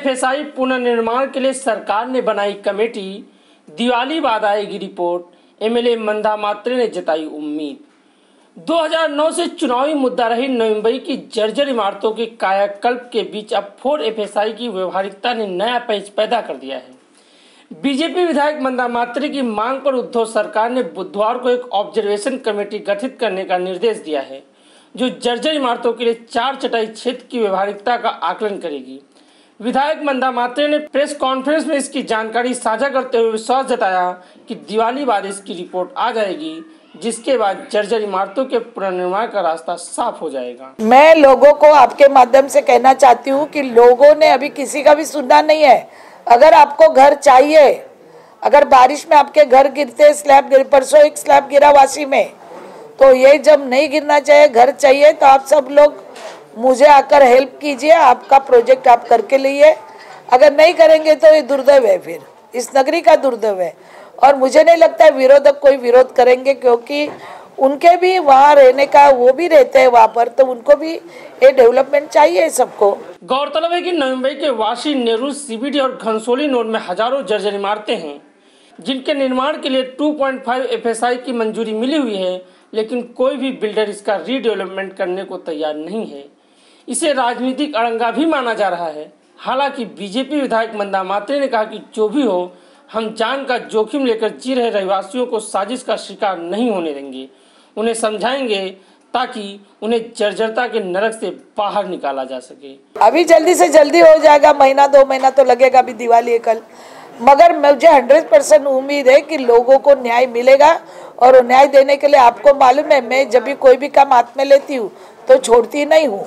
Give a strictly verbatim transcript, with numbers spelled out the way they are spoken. FSI पुनर्निर्माण के लिए सरकार ने बनाई कमेटी, दिवाली बाद आएगी रिपोर्ट, एमएलए मंदा म्हात्रे ने जताई उम्मीद। दो हज़ार नौ से चुनावी मुद्दा रही नवी मुंबई की जर्जर इमारतों के कायाकल्प के बीच अब फोर एफएसआई की व्यवहारिकता ने नया पेच पैदा कर दिया है। बीजेपी विधायक मंदा म्हात्रे की मांग पर उद्धव सरकार ने बुधवार को एक ऑब्जर्वेशन कमेटी गठित करने का निर्देश दिया है, जो जर्जर इमारतों के लिए चार चटाई क्षेत्र की व्यवहारिकता का आकलन करेगी। विधायक मंदा म्हात्रे ने प्रेस कॉन्फ्रेंस में इसकी जानकारी साझा करते हुए विश्वास जताया कि दिवाली बाद इसकी रिपोर्ट आ जाएगी, जिसके बाद जर्जर इमारतों के पुनर्निर्माण का रास्ता साफ हो जाएगा। मैं लोगों को आपके माध्यम से कहना चाहती हूँ कि लोगों ने अभी किसी का भी सुनना नहीं है। अगर आपको घर चाहिए, अगर बारिश में आपके घर गिरते स्लैब गिर परसों एक स्लैब गिरा वासी में, तो ये जब नहीं गिरना चाहिए, घर चाहिए, तो आप सब लोग मुझे आकर हेल्प कीजिए। आपका प्रोजेक्ट आप करके लिए, अगर नहीं करेंगे तो ये दुर्दैव है, फिर इस नगरी का दुर्दैव है। और मुझे नहीं लगता है विरोधक कोई विरोध करेंगे, क्योंकि उनके भी वहाँ रहने का, वो भी रहते हैं वहाँ पर, तो उनको भी ये डेवलपमेंट चाहिए सबको। गौरतलब है कि नवी मुंबई के वाशी, नेहरू सी और घनसोली नोड में हजारों जर्जर इमारतें हैं, जिनके निर्माण के लिए two point five F S I की मंजूरी मिली हुई है, लेकिन कोई भी बिल्डर इसका रीडेवलपमेंट करने को तैयार नहीं है। इसे राजनीतिक अड़ंगा भी माना जा रहा है। हालांकि बीजेपी विधायक मंदा म्हात्रे ने कहा कि जो भी हो, हम जान का जोखिम लेकर जी रहे रहवासियों को साजिश का शिकार नहीं होने देंगे, उन्हें समझाएंगे ताकि उन्हें जर्जरता के नरक से बाहर निकाला जा सके। अभी जल्दी से जल्दी हो जाएगा, महीना दो महीना तो लगेगा, अभी दिवाली है कल, मगर मुझे हंड्रेड परसेंट उम्मीद है कि लोगों को न्याय मिलेगा। और न्याय देने के लिए आपको मालूम है, मैं जब भी कोई भी काम हाथ में लेती हूँ तो छोड़ती नहीं हूँ।